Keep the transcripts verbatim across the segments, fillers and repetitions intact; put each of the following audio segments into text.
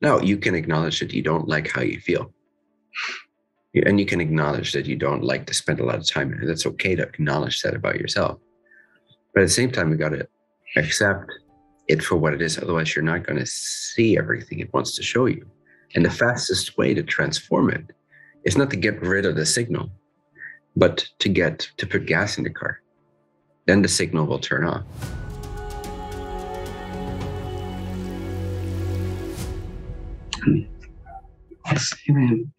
No, you can acknowledge that you don't like how you feel. And you can acknowledge that you don't like to spend a lot of time. That's okay to acknowledge that about yourself. But at the same time, we got to accept it for what it is. Otherwise, you're not going to see everything it wants to show you. And the fastest way to transform it is not to get rid of the signal, but to get to put gas in the car. Then the signal will turn off. Amen.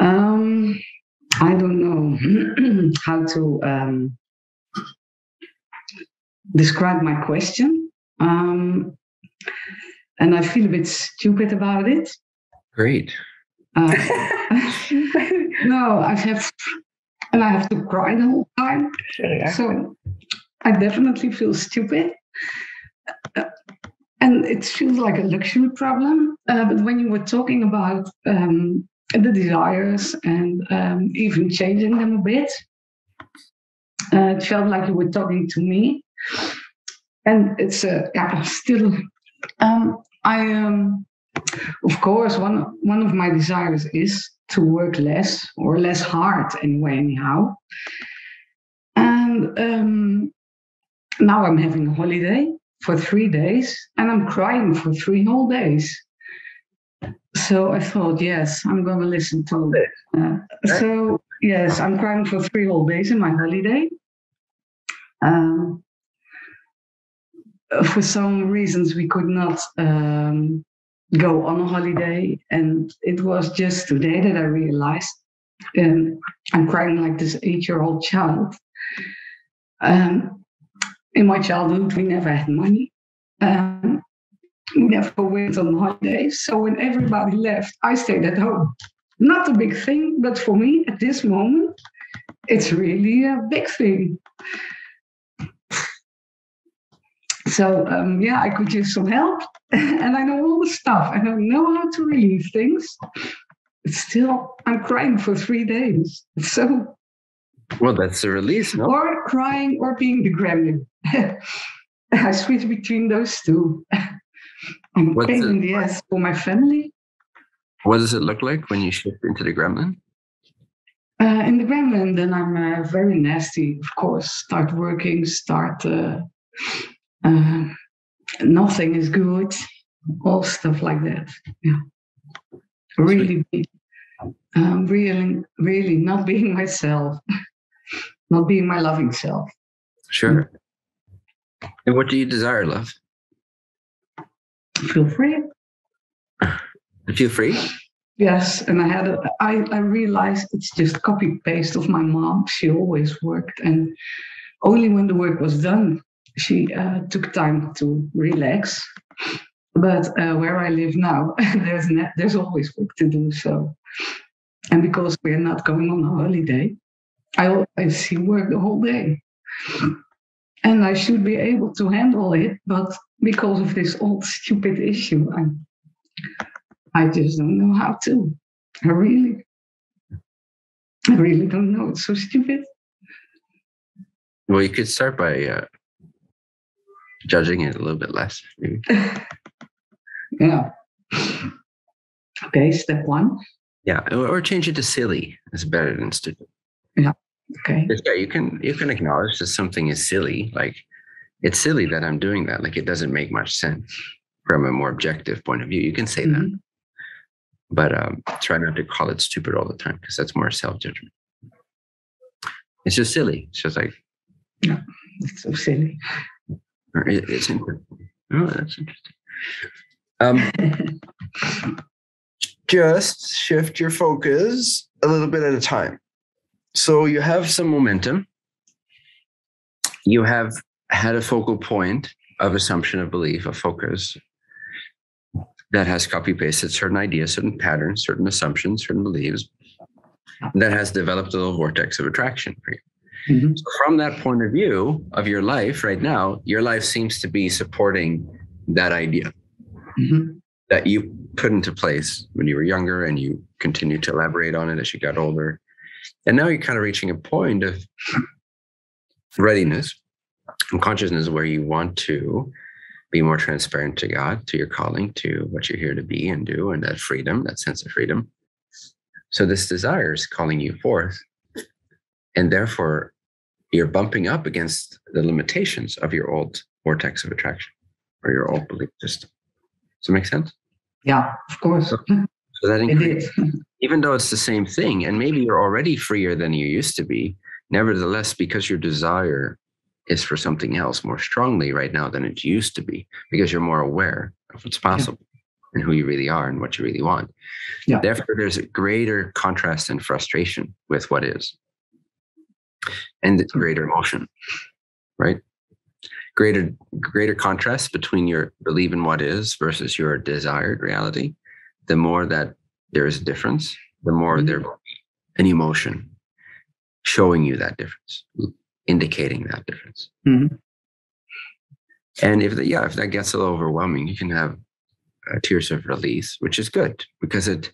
Um, I don't know how to um, describe my question. Um, and I feel a bit stupid about it. Great. Uh, no, I have, and I have to cry the whole time. Sure, yeah. So I definitely feel stupid. Uh, And it feels like a luxury problem. Uh, but when you were talking about um, the desires and um, even changing them a bit, uh, it felt like you were talking to me. And it's uh, yeah, still, um, I, um, of course, one, one of my desires is to work less or less hard anyway, anyhow. And um, now I'm having a holiday for three days, and I'm crying for three whole days. So I thought, yes, I'm going to listen to it. Uh, so yes, I'm crying for three whole days in my holiday. Um, for some reasons, we could not um, go on a holiday, and it was just today that I realized, and I'm crying like this eight-year-old child. Um, In my childhood, we never had money. Um, we never went on holidays. So when everybody left, I stayed at home. Not a big thing, but for me at this moment, it's really a big thing. So um, yeah, I could use some help. And I know all the stuff. I don't know how to relieve things. But still, I'm crying for three days. It's so... Well, that's the release, no? Or crying or being the gremlin. I switch between those two. I'm paying in the ass for my family. What does it look like when you shift into the gremlin? Uh, in the gremlin, then I'm uh, very nasty, of course. Start working, start... Uh, uh, nothing is good. All stuff like that. Yeah. Really big. Um, really, really not being myself. Not being my loving self. Sure. And what do you desire, love? Feel free. Feel free? Yes. And I had, a, I, I realized it's just copy paste of my mom. She always worked, and only when the work was done, she uh, took time to relax. But uh, where I live now, there's ne- there's always work to do. So, and because we're not going on a holiday, I, I see work the whole day. And I should be able to handle it, but because of this old stupid issue, I, I just don't know how to. I really, I really don't know. It's so stupid. Well, you could start by uh, judging it a little bit less, maybe. Yeah. Okay, step one. Yeah, or change it to silly. It's better than stupid. Yeah. Okay. Yeah, you can you can acknowledge that something is silly. Like, it's silly that I'm doing that. Like, it doesn't make much sense from a more objective point of view. You can say mm-hmm. that, but um, try not to call it stupid all the time, because that's more self-judgment. It's just silly. It's just like, yeah, it's so silly. Or it, it's interesting. Oh, that's interesting. Um. Just shift your focus a little bit at a time. So you have some momentum. You have had a focal point of assumption of belief, of focus, that has copy-pasted certain ideas, certain patterns, certain assumptions, certain beliefs, that has developed a little vortex of attraction for you. Mm-hmm. So from that point of view of your life right now, your life seems to be supporting that idea. Mm-hmm. That you put into place when you were younger, and you continued to elaborate on it as you got older. And now you're kind of reaching a point of readiness and consciousness where you want to be more transparent to God, to your calling, to what you're here to be and do, and that freedom, that sense of freedom. So this desire is calling you forth, and therefore you're bumping up against the limitations of your old vortex of attraction or your old belief system. Does that make sense? Yeah, of course. So, so that increases, even though it's the same thing, and maybe you're already freer than you used to be, nevertheless, because your desire is for something else more strongly right now than it used to be, because you're more aware of what's possible, yeah, and who you really are and what you really want. Yeah. Therefore, there's a greater contrast and frustration with what is, and it's greater emotion, right? Greater, greater contrast between your belief in what is versus your desired reality. The more that there is a difference, the more mm-hmm. there will be an emotion showing you that difference, indicating that difference. Mm-hmm. And if the, yeah, if that gets a little overwhelming, you can have uh, tears of release, which is good because it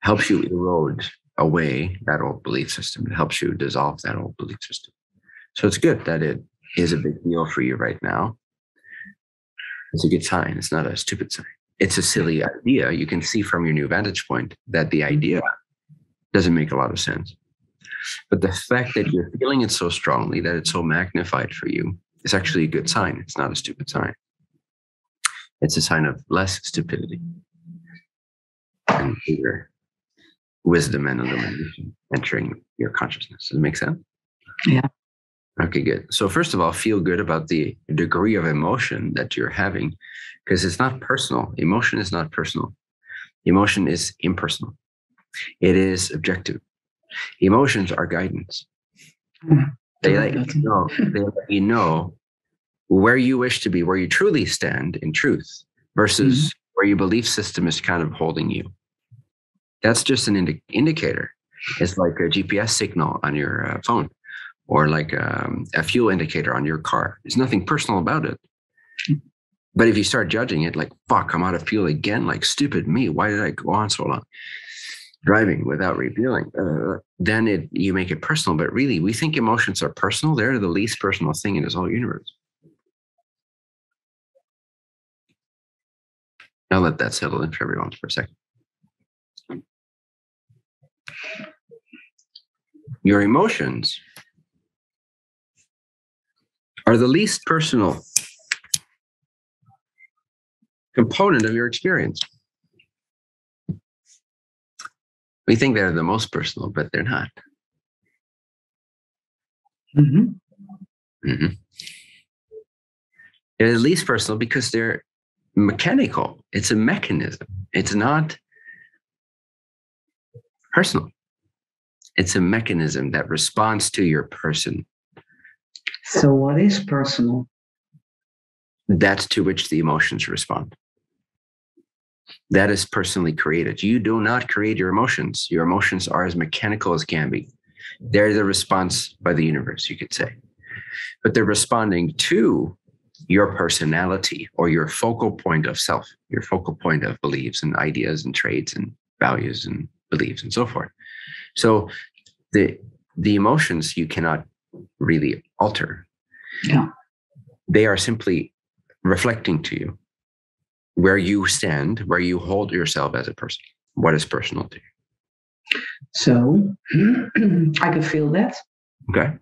helps you erode away that old belief system. It helps you dissolve that old belief system. So it's good that it is a big deal for you right now. It's a good sign. It's not a stupid sign. It's a silly idea. You can see from your new vantage point that the idea doesn't make a lot of sense. But the fact that you're feeling it so strongly, that it's so magnified for you, is actually a good sign. It's not a stupid sign. It's a sign of less stupidity and bigger wisdom and illumination entering your consciousness. Does it make sense? Yeah. Okay, good. So first of all, feel good about the degree of emotion that you're having, because it's not personal. Emotion is not personal. Emotion is impersonal. It is objective. Emotions are guidance. They let you know, they let you know where you wish to be, where you truly stand in truth versus mm-hmm. where your belief system is kind of holding you. That's just an indi- indicator. It's like a G P S signal on your uh, phone, or like um, a fuel indicator on your car. There's nothing personal about it. But if you start judging it, like, fuck, I'm out of fuel again, like, stupid me, why did I go on so long driving without refueling? Uh, then it you make it personal. But really, we think emotions are personal. They're the least personal thing in this whole universe. I'll let that settle in for everyone for a second. Your emotions are the least personal component of your experience. We think they're the most personal, but they're not. Mm-hmm. Mm-hmm. They're the least personal because they're mechanical. It's a mechanism. It's not personal. It's a mechanism that responds to your person. So what is personal? That's to which the emotions respond. That is personally created. You do not create your emotions. Your emotions are as mechanical as can be. They're the response by the universe, you could say. But they're responding to your personality or your focal point of self, your focal point of beliefs and ideas and traits and values and beliefs and so forth. So the the emotions you cannot really alter. Yeah. They are simply reflecting to you where you stand, where you hold yourself as a person, what is personal to you. So I could feel that. Okay.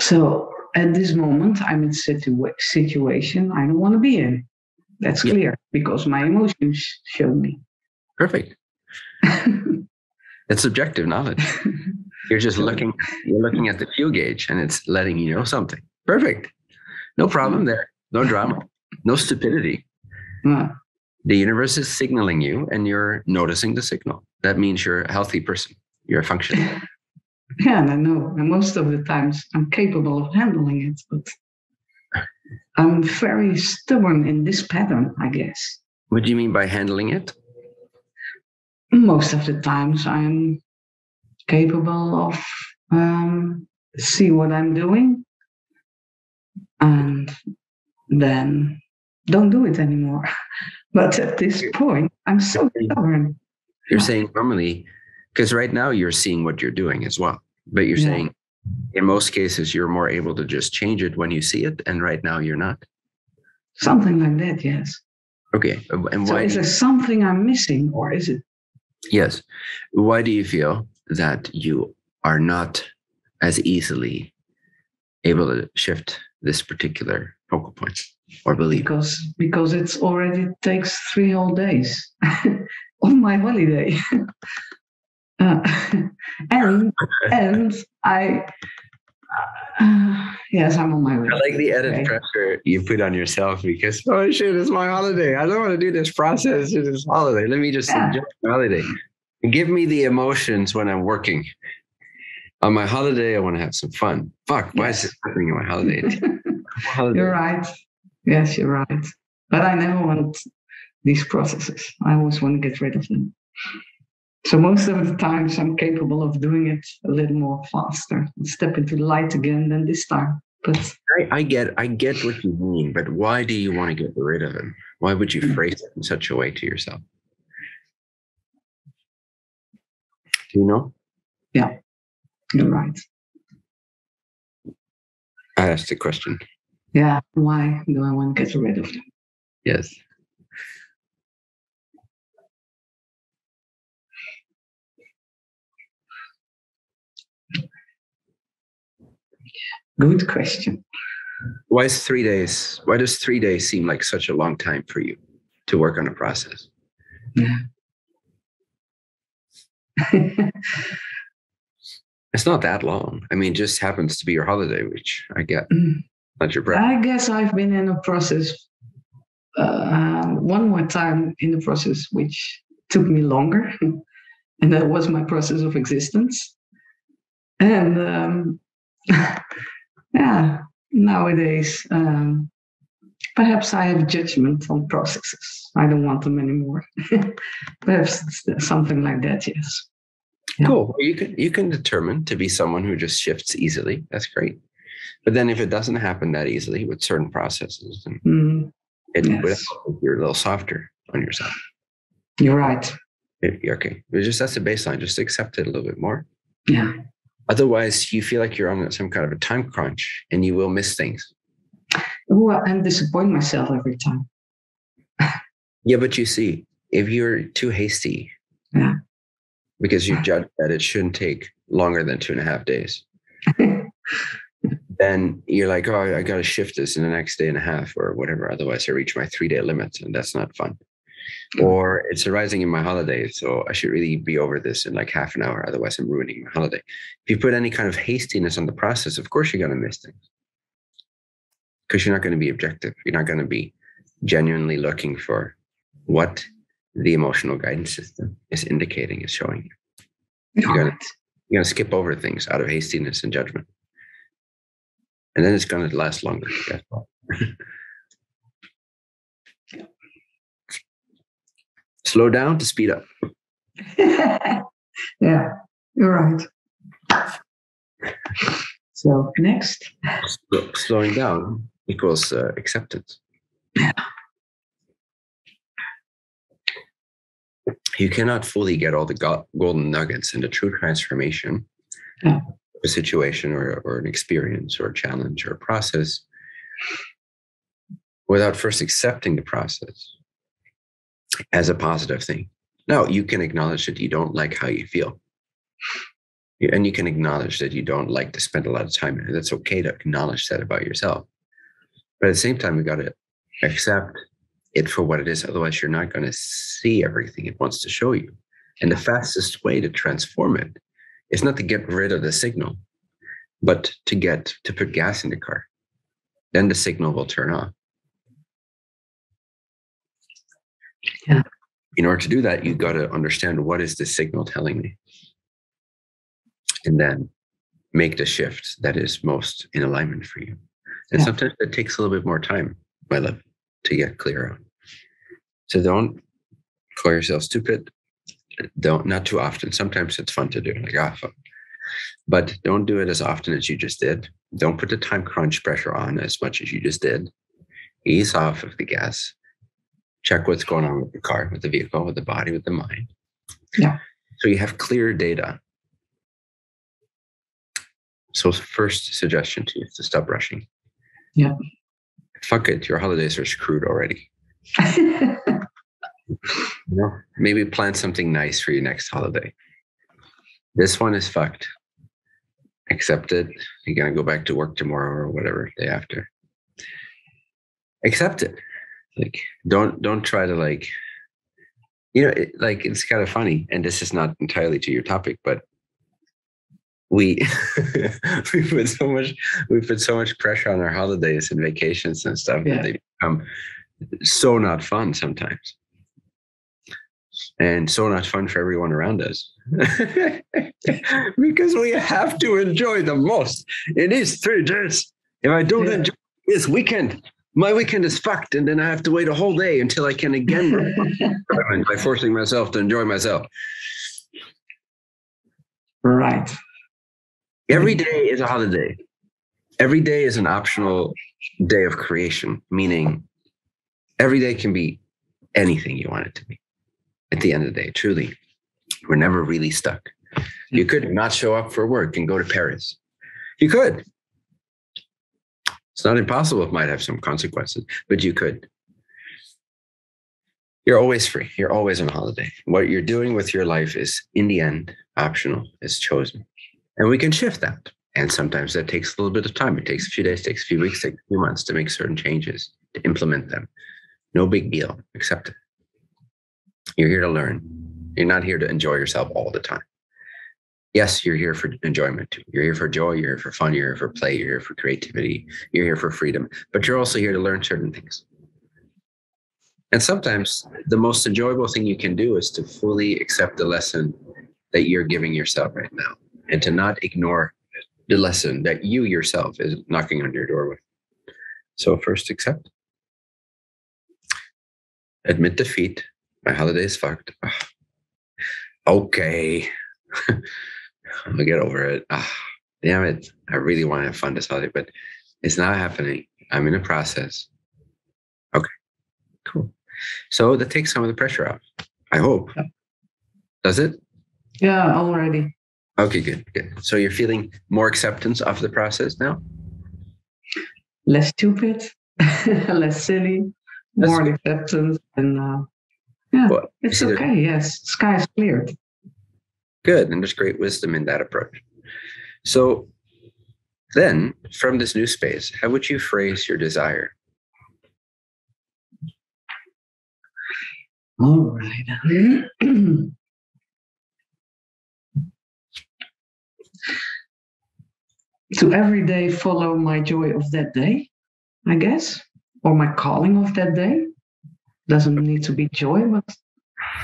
So at this moment, I'm in a situa- situation I don't want to be in. That's yeah. clear, because my emotions show me. Perfect. It's subjective knowledge. You're just looking, you're looking at the fuel gauge and it's letting you know something. Perfect. No problem there. No drama. No stupidity. No. The universe is signaling you and you're noticing the signal. That means you're a healthy person. You're functioning. Yeah, and I know. And most of the times I'm capable of handling it, but I'm very stubborn in this pattern, I guess. What do you mean by handling it? Most of the times I'm capable of um, see what I'm doing and then don't do it anymore. But at this point, I'm so stubborn. You're saying normally, because right now you're seeing what you're doing as well, but you're yeah. saying in most cases, you're more able to just change it when you see it. And right now you're not. Something like that. Yes. Okay. And so why is there something I'm missing, or is it? Yes. Why do you feel that you are not as easily able to shift this particular focal point or belief? Because, because it's already takes three whole days of my holiday. Uh, and and I, uh, yes, I'm on my way. I like the added okay. pressure you put on yourself because, oh shit, it's my holiday. I don't want to do this process. It's this holiday. Let me just yeah. enjoy my holiday. Give me the emotions when I'm working. On my holiday, I want to have some fun. Fuck, why yes. is this happening on my holiday? holiday? You're right. Yes, you're right. But I never want these processes. I always want to get rid of them. So most of the times I'm capable of doing it a little more faster and step into the light again than this time. But I, I get I get what you mean, but why do you want to get rid of them? Why would you phrase it in such a way to yourself? Do you know? Yeah, you're right. I asked the question. Yeah, why do I want to get rid of them? Yes. Good question. Why is three days? Why does three days seem like such a long time for you to work on a process? Yeah. It's not that long. I mean, it just happens to be your holiday, which I get. Mm. Not your breath. I guess I've been in a process uh, one more time in the process, which took me longer. And that was my process of existence. And um, yeah, nowadays, um, perhaps I have judgment on processes. I don't want them anymore. Perhaps it's something like that, yes. Yeah. Cool. You can, you can determine to be someone who just shifts easily. That's great. But then if it doesn't happen that easily with certain processes, then mm-hmm. it yes. would help if you're a little softer on yourself. You're right. It, okay. It just, that's the baseline. Just accept it a little bit more. Yeah. Otherwise, you feel like you're on some kind of a time crunch and you will miss things. Well, I disappoint myself every time. Yeah, but you see, if you're too hasty, yeah. because you judge that it shouldn't take longer than two and a half days, then you're like, oh, I got to shift this in the next day and a half or whatever. Otherwise, I reach my three-day limit, and that's not fun. Or it's arising in my holiday, so I should really be over this in like half an hour. Otherwise, I'm ruining my holiday. If you put any kind of hastiness on the process, of course, you're going to miss things. Because you're not going to be objective. You're not going to be genuinely looking for what the emotional guidance system is indicating, is showing you. You're going to, you're going to skip over things out of hastiness and judgment. And then it's going to last longer. Slow down to speed up. Yeah, you're right. So next. Slow, slowing down equals uh, acceptance. Yeah. You cannot fully get all the go- golden nuggets in the true transformation yeah. of a situation or, or an experience or a challenge or a process without first accepting the process as a positive thing. Now, you can acknowledge that you don't like how you feel. And you can acknowledge that you don't like to spend a lot of time in it. That's okay to acknowledge that about yourself. But at the same time, you got to accept it for what it is. Otherwise, you're not going to see everything it wants to show you. And the fastest way to transform it is not to get rid of the signal, but to get to put gas in the car. Then the signal will turn off. Yeah. In order to do that, you've got to understand what is this signal telling me, and then make the shift that is most in alignment for you. And yeah. sometimes it takes a little bit more time, my love, to get clear on. So don't call yourself stupid. Don't not too often. Sometimes it's fun to do, like ah, fuck. But don't do it as often as you just did. Don't put the time crunch pressure on as much as you just did. Ease off of the gas. Check what's going on with the car, with the vehicle, with the body, with the mind. Yeah. So you have clear data. So first suggestion to you is to stop rushing. Yeah. Fuck it. Your holidays are screwed already. You know, maybe plan something nice for your next holiday. This one is fucked. Accept it. You're going to go back to work tomorrow or whatever, day after. Accept it. Like, don't, don't try to like, you know, it, like, it's kind of funny. And this is not entirely to your topic, but we, we put so much, we put so much pressure on our holidays and vacations and stuff yeah. that they become so not fun sometimes. And so not fun for everyone around us because we have to enjoy the most. It is three days. If I don't yeah. enjoy this weekend, my weekend is fucked, and then I have to wait a whole day until I can again by forcing myself to enjoy myself. Right. Every day is a holiday. Every day is an optional day of creation, meaning every day can be anything you want it to be. At the end of the day, truly, we're never really stuck. You could not show up for work and go to Paris. You could. It's not impossible. It might have some consequences, but you could. You're always free. You're always on holiday. What you're doing with your life is, in the end, optional. It's chosen. And we can shift that. And sometimes that takes a little bit of time. It takes a few days, takes a few weeks, takes a few months to make certain changes, to implement them. No big deal. Accept it. You're here to learn. You're not here to enjoy yourself all the time. Yes, you're here for enjoyment too. You're here for joy. You're here for fun. You're here for play. You're here for creativity. You're here for freedom. But you're also here to learn certain things. And sometimes the most enjoyable thing you can do is to fully accept the lesson that you're giving yourself right now and to not ignore the lesson that you yourself is knocking on your door with. So first, accept. Admit defeat. My holiday is fucked. Ugh. Okay. I'll get over it. Ugh. Damn it. I really want to have fun this holiday, but it's not happening. I'm in a process. Okay. Cool. So that takes some of the pressure off. I hope. Yeah. Does it? Yeah, already. Okay, good. Good. So you're feeling more acceptance of the process now? Less stupid, less silly, more That's acceptance and uh Yeah, well, it's okay. There, yes, sky is cleared. Good. And there's great wisdom in that approach. So then from this new space, how would you phrase your desire? All right. To every day follow my joy of that day, I guess, or my calling of that day. Doesn't need to be joy, but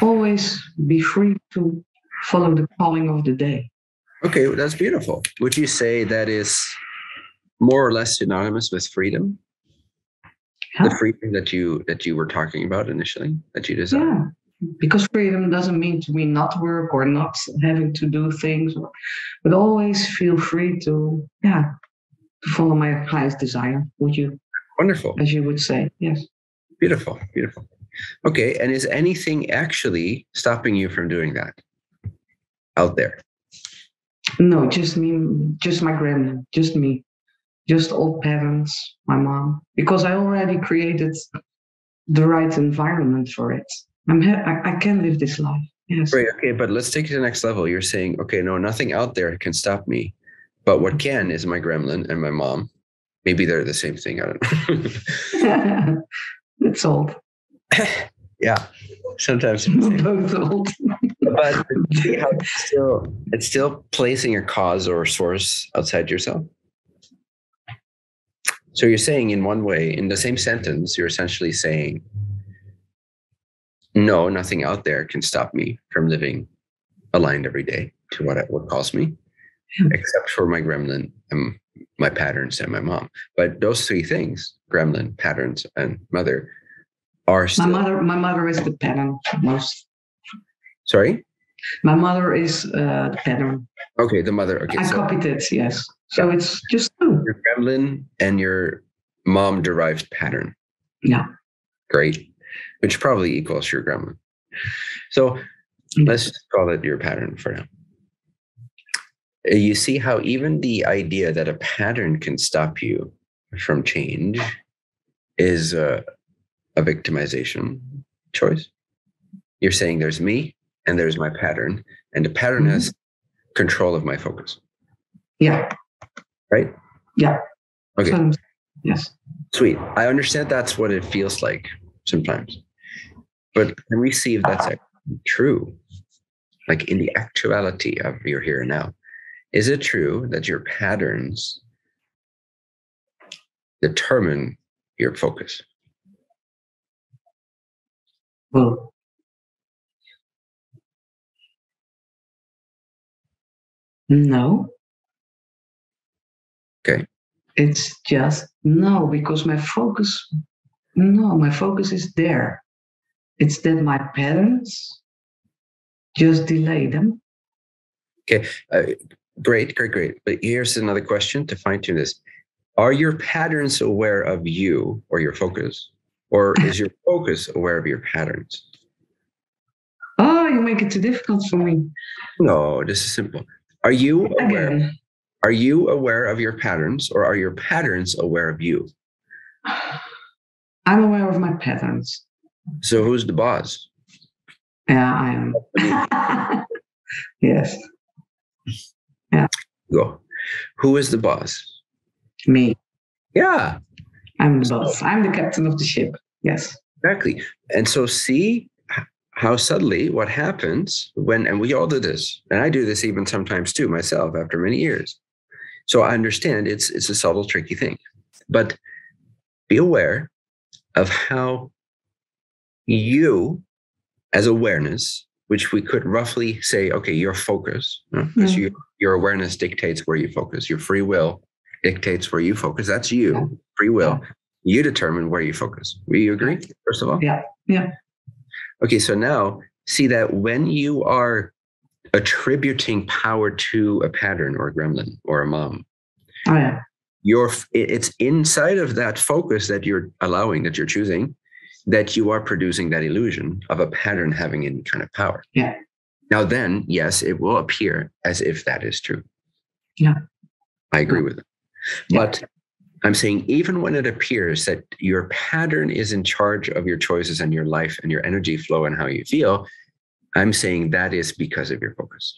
always be free to follow the calling of the day. Okay, well, that's beautiful. Would you say that is more or less synonymous with freedom? Yeah. The freedom that you that you were talking about initially, that you desire? Yeah, because freedom doesn't mean to me not work or not having to do things, or, but always feel free to, yeah, to follow my highest desire, would you? Wonderful. As you would say, yes. Beautiful, beautiful. Okay, and is anything actually stopping you from doing that out there? No, just me, just my grandma, just me, just old parents, my mom, because I already created the right environment for it. I'm ha- I, I can live this life. Yes. Right. Okay, but let's take it to the next level. You're saying, okay, no, nothing out there can stop me, but what can is my gremlin and my mom. Maybe they're the same thing. I don't know. It's old. Yeah. Sometimes it's both old. But see how it's still, it's still placing a cause or a source outside yourself. So you're saying in one way, in the same sentence, you're essentially saying, no, nothing out there can stop me from living aligned every day to what, what calls me, except for my gremlin and my patterns and my mom. But those three things, gremlin, patterns, and mother, are still... My mother, my mother is the pattern most. Sorry? My mother is uh, the pattern. Okay, the mother. Okay, I so, copied it, yes. So yeah. It's just two. Your gremlin and your mom-derived pattern. Yeah. Great. Which probably equals your gremlin. So let's just call it your pattern for now. you see how even the idea that a pattern can stop you from change is a, a victimization choice. You're saying there's me and there's my pattern, and the pattern mm-hmm. has control of my focus. Yeah. Right? Yeah. Okay. So, yes. Sweet. I understand that's what it feels like sometimes. But can we see if that's actually true? Like in the actuality of your here and now, is it true that your patterns determine your focus? Well, no. Okay. It's just no, because my focus, no, my focus is there. It's that my patterns just delay them. Okay, uh, great, great, great. But here's another question to fine tune this. Are your patterns aware of you or your focus? Or is your focus aware of your patterns? Oh, you make it too difficult for me. No, this is simple. Are you aware? Again. Are you aware of your patterns, or are your patterns aware of you? I'm aware of my patterns. So who's the boss? Yeah, I am. Yes. Yeah. Go. Who is the boss? Me. Yeah. I'm the boss. I'm the captain of the ship. Yes. Exactly. And so see how suddenly what happens when, and we all do this, and I do this even sometimes too myself after many years. So I understand it's it's a subtle, tricky thing. But be aware of how you, as awareness, which we could roughly say, okay, your focus, because no? yeah. you, your awareness dictates where you focus. Your free will dictates where you focus. That's you, yeah. free will. Yeah. You determine where you focus. Will you agree, first of all? Yeah, yeah. Okay, so now see that when you are attributing power to a pattern or a gremlin or a mom, oh, yeah. you're, it's inside of that focus that you're allowing, that you're choosing, that you are producing that illusion of a pattern having any kind of power. Yeah. Now then, yes, it will appear as if that is true. Yeah. I agree yeah. with it. But yeah. I'm saying even when it appears that your pattern is in charge of your choices and your life and your energy flow and how you feel, I'm saying that is because of your focus.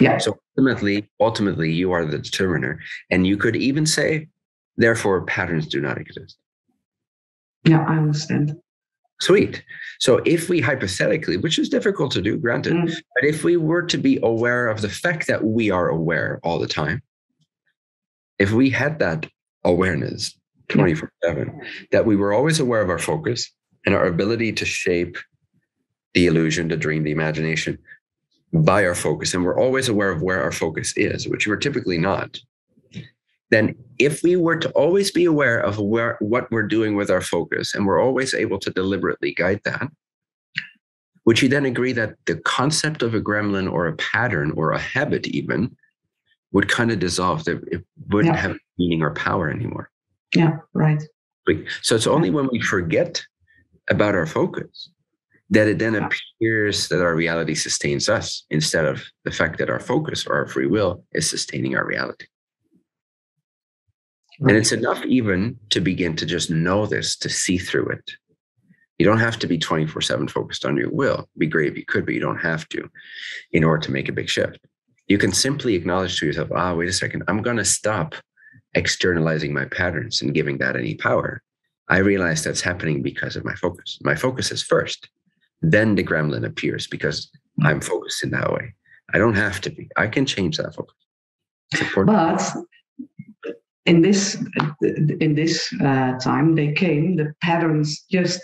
Yeah. So ultimately, ultimately you are the determiner. And you could even say, therefore, patterns do not exist. Yeah, I understand. Sweet. So if we hypothetically, which is difficult to do, granted, mm. but if we were to be aware of the fact that we are aware all the time, if we had that awareness twenty-four seven, yeah. that we were always aware of our focus and our ability to shape the illusion, the dream, the imagination by our focus, and we're always aware of where our focus is, which we're typically not, then if we were to always be aware of where what we're doing with our focus, and we're always able to deliberately guide that, would you then agree that the concept of a gremlin or a pattern or a habit even would kind of dissolve, that it wouldn't yeah. have meaning or power anymore? Yeah, right. So it's only when we forget about our focus that it then yeah. appears that our reality sustains us, instead of the fact that our focus or our free will is sustaining our reality. Right. And it's enough even to begin to just know this, to see through it. You don't have to be twenty-four seven focused on your will. It'd be great if you could, but you don't have to in order to make a big shift. You can simply acknowledge to yourself, ah, wait a second, I'm going to stop externalizing my patterns and giving that any power. I realize that's happening because of my focus. My focus is first. Then the gremlin appears because I'm focused in that way. I don't have to be. I can change that focus. It's important. But In this, in this uh, time, they came, the patterns just,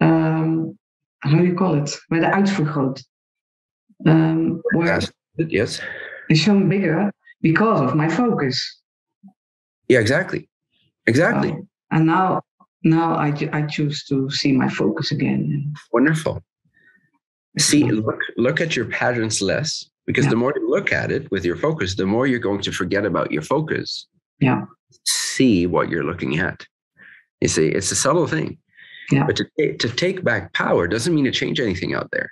um, how do you call it? Where the uitvergroot. Um, where yes. It's shown bigger because of my focus. Yeah, exactly. Exactly. So, and now now I, I choose to see my focus again. Wonderful. See, look, look at your patterns less, because yeah. the more you look at it with your focus, the more you're going to forget about your focus. Yeah. See what you're looking at. You see, it's a subtle thing. Yeah. But to, to take back power doesn't mean to change anything out there.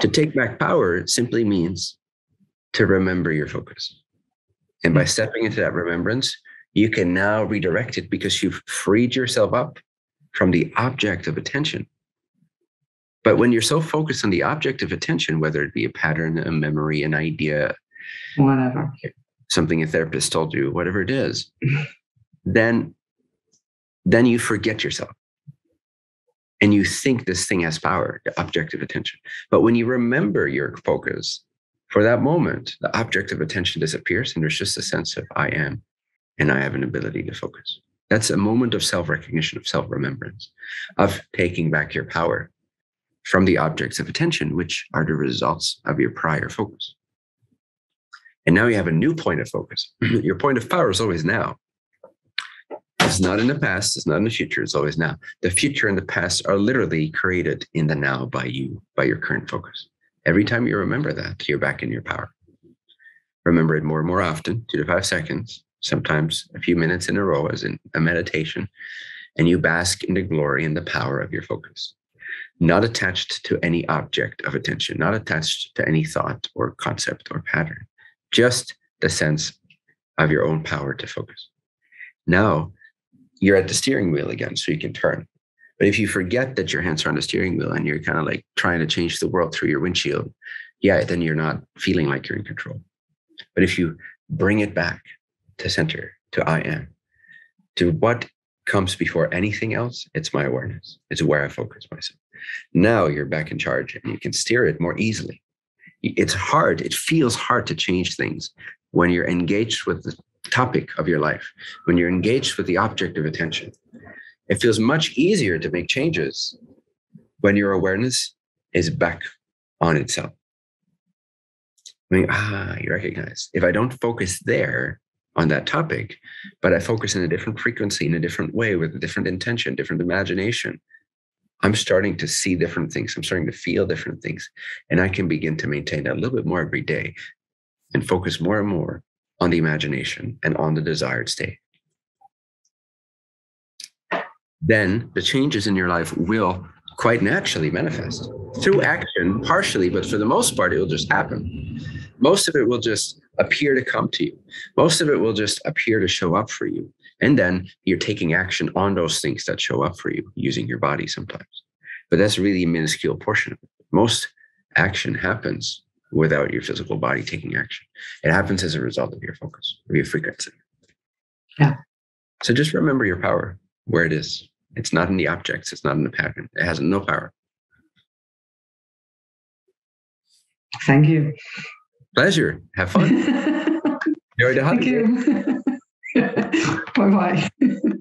To take back power simply means to remember your focus. And by stepping into that remembrance, you can now redirect it because you've freed yourself up from the object of attention. But when you're so focused on the object of attention, whether it be a pattern, a memory, an idea, whatever, something a therapist told you, whatever it is, then, then you forget yourself. And you think this thing has power, the object of attention. But when you remember your focus for that moment, the object of attention disappears and there's just a sense of I am, and I have an ability to focus. That's a moment of self-recognition, of self-remembrance, of taking back your power from the objects of attention, which are the results of your prior focus. And now you have a new point of focus. Your point of power is always now. It's not in the past. It's not in the future. It's always now. The future and the past are literally created in the now by you, by your current focus. Every time you remember that, you're back in your power. Remember it more and more often, two to five seconds, sometimes a few minutes in a row as in a meditation, and you bask in the glory and the power of your focus. Not attached to any object of attention, not attached to any thought or concept or pattern, just the sense of your own power to focus. Now, you're at the steering wheel again, so you can turn. But if you forget that your hands are on the steering wheel and you're kind of like trying to change the world through your windshield, yeah, then you're not feeling like you're in control. But if you bring it back to center, to I am, to what comes before anything else, it's my awareness. It's where I focus myself. Now you're back in charge and you can steer it more easily. It's hard. It feels hard to change things when you're engaged with the topic of your life, when you're engaged with the object of attention. It feels much easier to make changes when your awareness is back on itself. I mean, ah, you recognize, if I don't focus there on that topic, but I focus in a different frequency, in a different way, with a different intention, different imagination, I'm starting to see different things. I'm starting to feel different things. And I can begin to maintain that a little bit more every day and focus more and more on the imagination and on the desired state. Then the changes in your life will quite naturally manifest through action, partially, but for the most part, it will just happen. Most of it will just appear to come to you. Most of it will just appear to show up for you. And then you're taking action on those things that show up for you using your body sometimes. But that's really a minuscule portion of it. Most action happens without your physical body taking action. It happens as a result of your focus or your frequency. Yeah. So just remember your power, where it is. It's not in the objects. It's not in the pattern. It has no power. Thank you. Pleasure. Have fun. Enjoy the holiday. Thank you. Bye-bye.